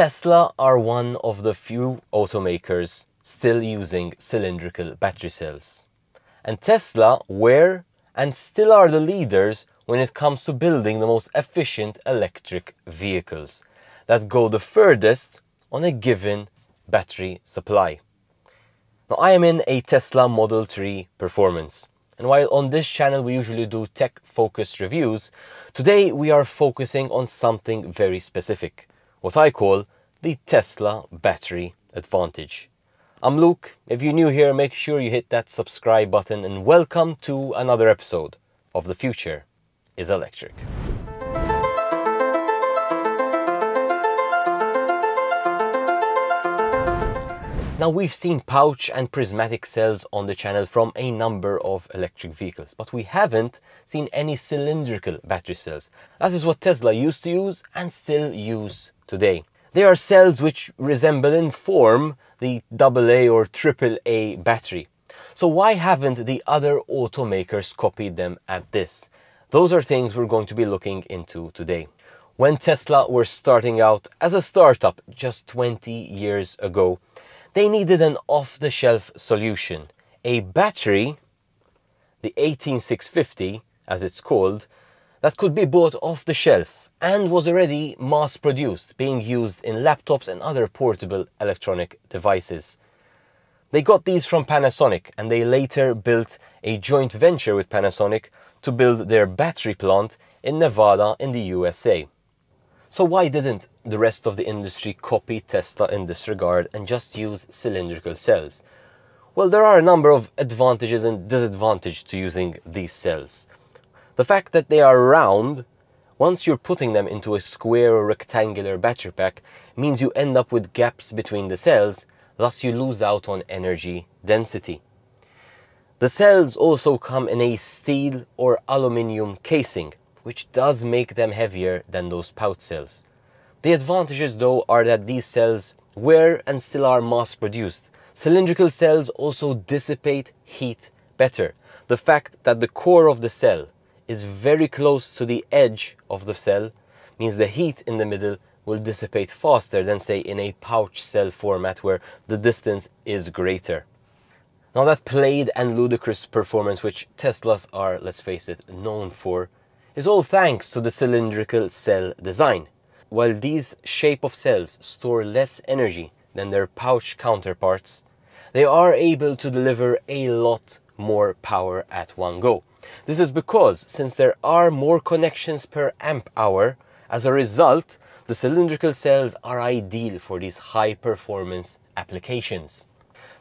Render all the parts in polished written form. Tesla are one of the few automakers still using cylindrical battery cells. And Tesla were and still are the leaders when it comes to building the most efficient electric vehicles that go the furthest on a given battery supply. Now, I am in a Tesla Model 3 Performance, and while on this channel we usually do tech-focused reviews, today we are focusing on something very specific, what I call the Tesla battery advantage. I'm Luke. If you're new here, make sure you hit that subscribe button, and welcome to another episode of The Future is Electric. Now, we've seen pouch and prismatic cells on the channel from a number of electric vehicles, but we haven't seen any cylindrical battery cells. That is what Tesla used to use and still use today. They are cells which resemble in form the AA or AAA battery. So why haven't the other automakers copied them at this? Those are things we're going to be looking into today. When Tesla were starting out as a startup just 20 years ago, they needed an off-the-shelf solution, a battery, the 18650 as it's called, that could be bought off the shelf and was already mass-produced, being used in laptops and other portable electronic devices. They got these from Panasonic, and they later built a joint venture with Panasonic to build their battery plant in Nevada in the USA. So why didn't the rest of the industry copy Tesla in this regard and just use cylindrical cells? Well, there are a number of advantages and disadvantages to using these cells. The fact that they are round, once you're putting them into a square or rectangular battery pack, means you end up with gaps between the cells, thus you lose out on energy density. The cells also come in a steel or aluminium casing, which does make them heavier than those pouch cells. The advantages, though, are that these cells were and still are mass-produced. Cylindrical cells also dissipate heat better. The fact that the core of the cell is very close to the edge of the cell means the heat in the middle will dissipate faster than, say, in a pouch cell format where the distance is greater. Now, that played and ludicrous performance, which Teslas are, let's face it, known for, is all thanks to the cylindrical cell design. While these shape of cells store less energy than their pouch counterparts, they are able to deliver a lot more power at one go. This is because, since there are more connections per amp hour, as a result, the cylindrical cells are ideal for these high-performance applications.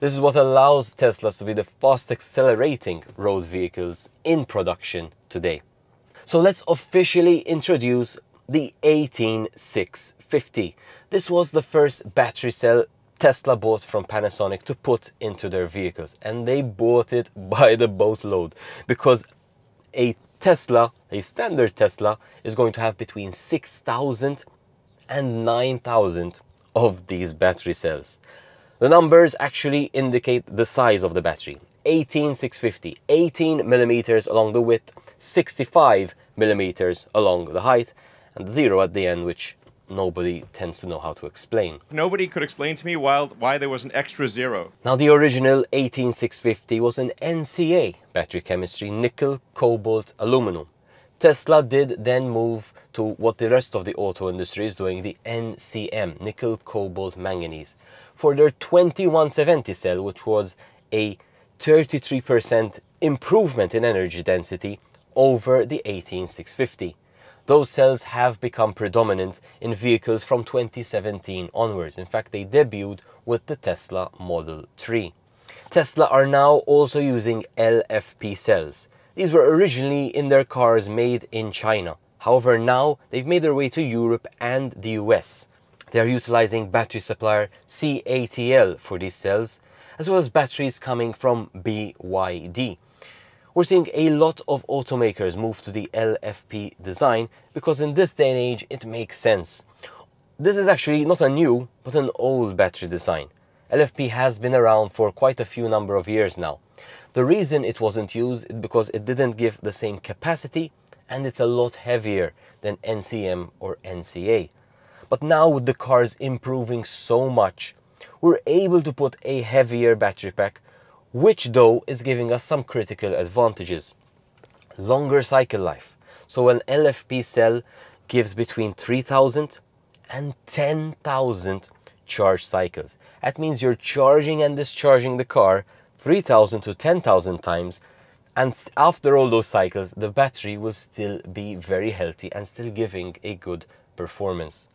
This is what allows Teslas to be the fast-accelerating road vehicles in production today. So let's officially introduce the 18650. This was the first battery cell Tesla bought from Panasonic to put into their vehicles, and they bought it by the boatload, because a Tesla, a standard Tesla, is going to have between 6,000 and 9,000 of these battery cells. The numbers actually indicate the size of the battery. 18650, 18 millimeters along the width, 65 millimeters along the height, and 0 at the end, which nobody tends to know how to explain. Nobody could explain to me why there was an extra 0. Now, the original 18650 was an NCA battery chemistry, nickel, cobalt, aluminum. Tesla did then move to what the rest of the auto industry is doing, the NCM, nickel, cobalt, manganese, for their 2170 cell, which was a 33% improvement in energy density over the 18650. Those cells have become predominant in vehicles from 2017 onwards. In fact, they debuted with the Tesla Model 3. Tesla are now also using LFP cells. These were originally in their cars made in China. However, now they've made their way to Europe and the US. They are utilizing battery supplier CATL for these cells, as well as batteries coming from BYD. We're seeing a lot of automakers move to the LFP design because in this day and age it makes sense. This is actually not a new but an old battery design. LFP has been around for quite a few number of years now. The reason it wasn't used is because it didn't give the same capacity, and it's a lot heavier than NCM or NCA. But now with the cars improving so much, we're able to put a heavier battery pack, which though is giving us some critical advantages. Longer cycle life. So an LFP cell gives between 3,000 and 10,000 charge cycles. That means you're charging and discharging the car 3,000 to 10,000 times, and after all those cycles the battery will still be very healthy and still giving a good performance.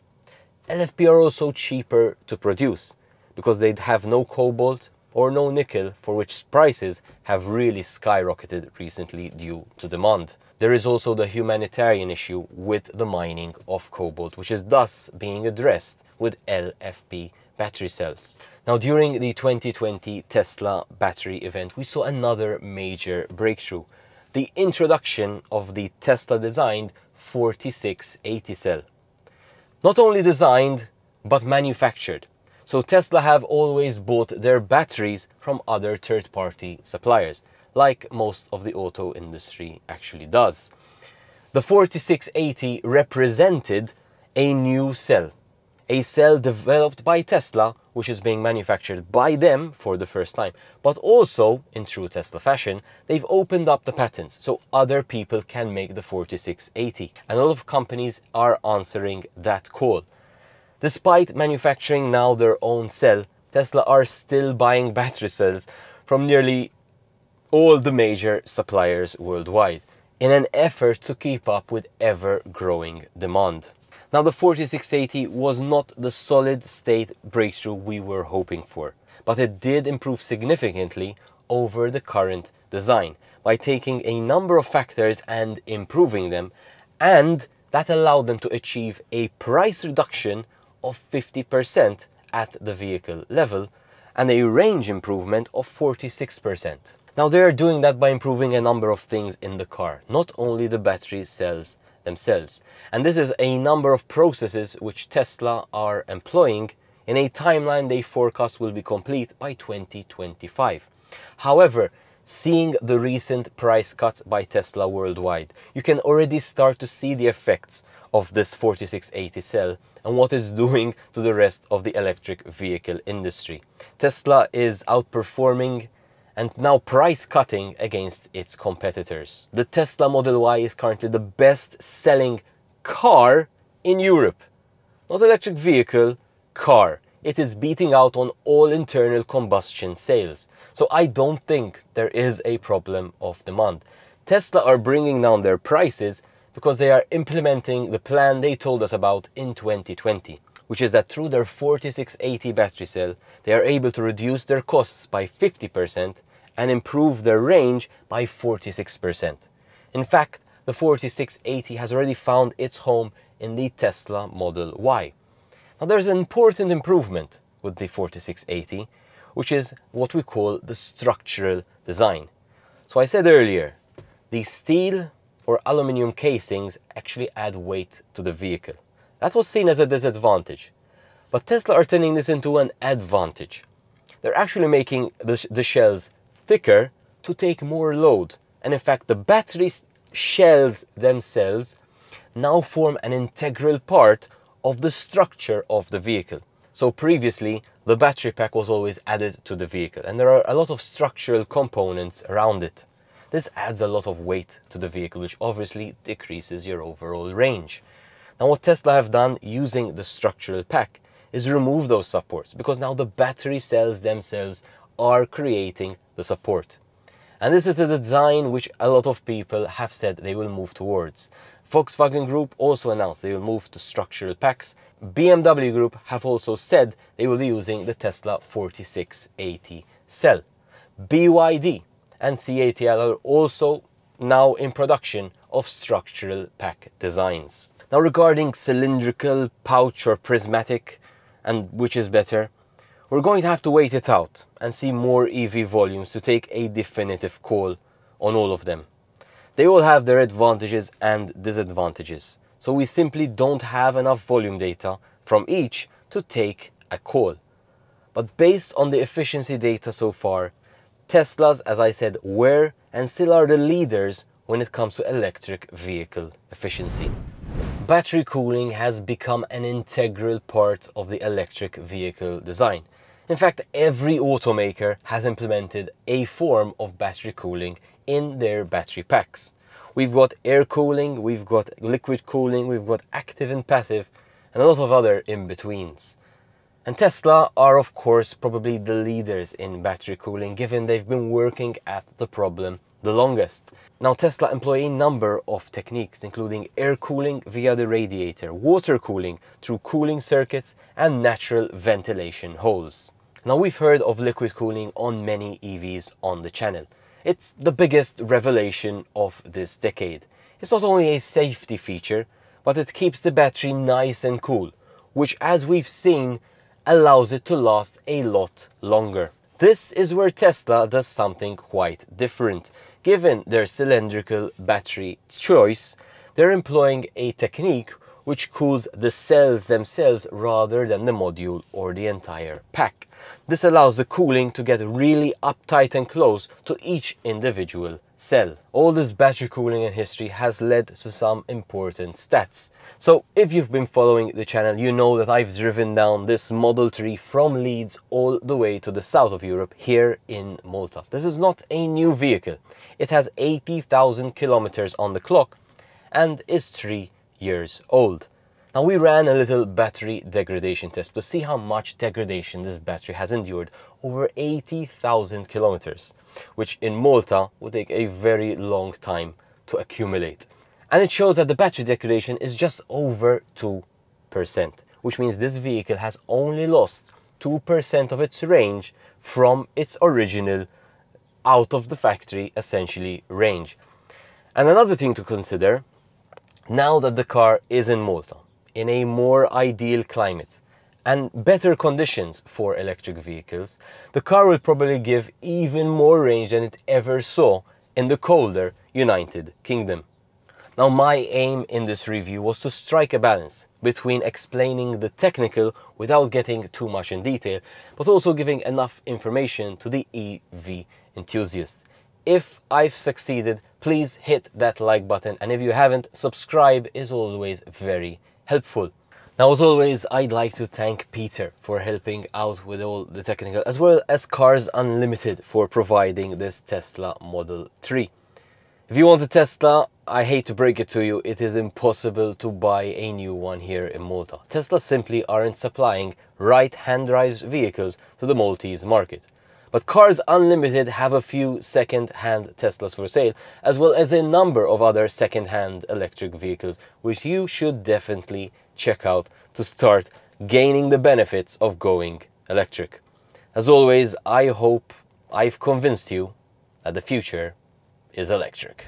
LFP are also cheaper to produce because they have no cobalt or no nickel, for which prices have really skyrocketed recently due to demand. There is also the humanitarian issue with the mining of cobalt, which is thus being addressed with LFP battery cells. Now, during the 2020 Tesla battery event, we saw another major breakthrough, the introduction of the Tesla-designed 4680 cell. Not only designed, but manufactured. So Tesla have always bought their batteries from other third-party suppliers, like most of the auto industry actually does. The 4680 represented a new cell, a cell developed by Tesla, which is being manufactured by them for the first time. But also, in true Tesla fashion, they've opened up the patents so other people can make the 4680. And a lot of companies are answering that call. Despite manufacturing now their own cell, Tesla are still buying battery cells from nearly all the major suppliers worldwide in an effort to keep up with ever-growing demand. Now, the 4680 was not the solid-state breakthrough we were hoping for, but it did improve significantly over the current design by taking a number of factors and improving them, and that allowed them to achieve a price reduction of 50% at the vehicle level and a range improvement of 46%. Now, they are doing that by improving a number of things in the car, not only the battery cells themselves. And this is a number of processes which Tesla are employing in a timeline they forecast will be complete by 2025. However, seeing the recent price cuts by Tesla worldwide, you can already start to see the effects of this 4680 cell and what it's doing to the rest of the electric vehicle industry. Tesla is outperforming and now price cutting against its competitors. The Tesla Model Y is currently the best selling car in Europe. Not electric vehicle, car. It is beating out on all internal combustion sales. So I don't think there is a problem of demand. Tesla are bringing down their prices because they are implementing the plan they told us about in 2020. Which is that through their 4680 battery cell, they are able to reduce their costs by 50% and improve their range by 46%. In fact, the 4680 has already found its home in the Tesla Model Y. Now, there's an important improvement with the 4680, which is what we call the structural design. So I said earlier, the steel or aluminum casings actually add weight to the vehicle. That was seen as a disadvantage, but Tesla are turning this into an advantage. They're actually making the shells thicker to take more load, and in fact the battery shells themselves now form an integral part of the structure of the vehicle. So previously the battery pack was always added to the vehicle, and there are a lot of structural components around it. This adds a lot of weight to the vehicle, which obviously decreases your overall range. And what Tesla have done using the structural pack is remove those supports, because now the battery cells themselves are creating the support. And this is the design which a lot of people have said they will move towards. Volkswagen Group also announced they will move to structural packs. BMW Group have also said they will be using the Tesla 4680 cell. BYD and CATL are also now in production of structural pack designs. Now, regarding cylindrical, pouch or prismatic, and which is better, we're going to have to wait it out and see more EV volumes to take a definitive call on all of them. They all have their advantages and disadvantages, so we simply don't have enough volume data from each to take a call. But based on the efficiency data so far, Teslas, as I said, were and still are the leaders when it comes to electric vehicle efficiency. battery cooling has become an integral part of the electric vehicle design. In fact, every automaker has implemented a form of battery cooling in their battery packs. We've got air cooling, we've got liquid cooling, we've got active and passive, and a lot of other in-betweens. And Tesla are of course probably the leaders in battery cooling, given they've been working at the problem the longest. Now, Tesla employ a number of techniques, including air cooling via the radiator, water cooling through cooling circuits, and natural ventilation holes. Now, we've heard of liquid cooling on many EVs on the channel. It's the biggest revelation of this decade. It's not only a safety feature, but it keeps the battery nice and cool, which, as we've seen, allows it to last a lot longer. This is where Tesla does something quite different. Given their cylindrical battery choice, they're employing a technique which cools the cells themselves rather than the module or the entire pack. This allows the cooling to get really uptight and close to each individual cell. All this battery cooling in history has led to some important stats. So if you've been following the channel, you know that I've driven down this Model 3 from Leeds all the way to the south of Europe, here in Malta. This is not a new vehicle. It has 80,000 kilometers on the clock and is 3 years old. Now, we ran a little battery degradation test to see how much degradation this battery has endured over 80,000 kilometers, which in Malta would take a very long time to accumulate. And it shows that the battery degradation is just over 2%, which means this vehicle has only lost 2% of its range from its original out of the factory, essentially, range. And another thing to consider, now that the car is in Malta, in a more ideal climate and better conditions for electric vehicles, the car will probably give even more range than it ever saw in the colder United Kingdom. Now, my aim in this review was to strike a balance between explaining the technical without getting too much in detail, but also giving enough information to the EV enthusiast. If I've succeeded, please hit that like button, and if you haven't, subscribe is always very helpful. Now, as always, I'd like to thank Peter for helping out with all the technical, as well as Cars Unlimited for providing this Tesla Model 3. If you want a Tesla, I hate to break it to you, it is impossible to buy a new one here in Malta. Tesla simply aren't supplying right-hand drive vehicles to the Maltese market. But Cars Unlimited have a few second-hand Teslas for sale, as well as a number of other second-hand electric vehicles, which you should definitely check out to start gaining the benefits of going electric. As always, I hope I've convinced you that the future is electric.